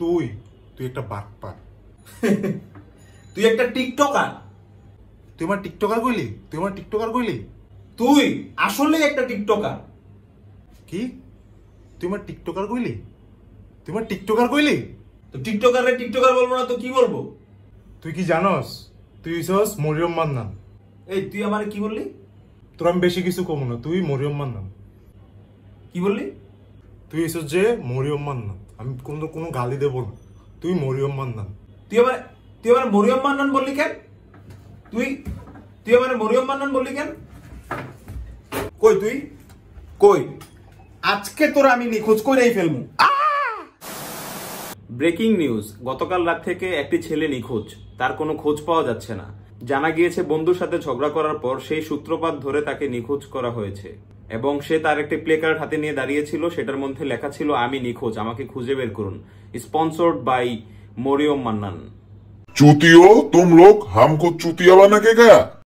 তুই তুই একটা বাটপার, তুই একটা টিকটকার, তুই আমার টিকটকার কইলি, তুই আমার টিকটকার কইলি, তুই আসলে একটা টিকটকার। কি তুই আমার টিকটকার কইলি, তুই আমার টিকটকার কইলি? তো টিকটকারে টিকটকার বলবো না তো কি বলবো? তুই কি জানোস তুই হইছস মরিয়ম মান্নান? এই তুই আমারে কি বললি? তোর আমি বেশি কিছু কমু না, তুই মরিয়ম মান্নান। কি বললি? তুই হইছস যে মরিয়ম মান্নান। আমি কোনো গালি দেব না, তুই মরিয়ম মান্নান। তুই আবার মরিয়ম মান্নান বললি কেন? তুই আবার মরিয়ম মান্নান বললি কেন? কই তুই কই? আজকে তোর আমি নিখোঁজ করেই ফেলবো। ব্রেকিং নিউজ, গতকাল রাত থেকে একটি ছেলে নিখোঁজ। তার কোনো খোঁজ পাওয়া যাচ্ছে না। জানা গিয়েছে বন্ধুর সাথে ঝগড়া করার পর সেই সূত্রপাত ধরে তাকে নিখোঁজ করা হয়েছে এবং সে তার একটি প্লে কার্ড হাতে নিয়ে দাঁড়িয়েছিল। সেটার মধ্যে লেখা ছিল, আমি নিখোঁজ, আমাকে খুঁজে বের করুন। Sponsored by Mariyam Mannan. चूतियो तुम लोग हमको चूतिया बना के गया।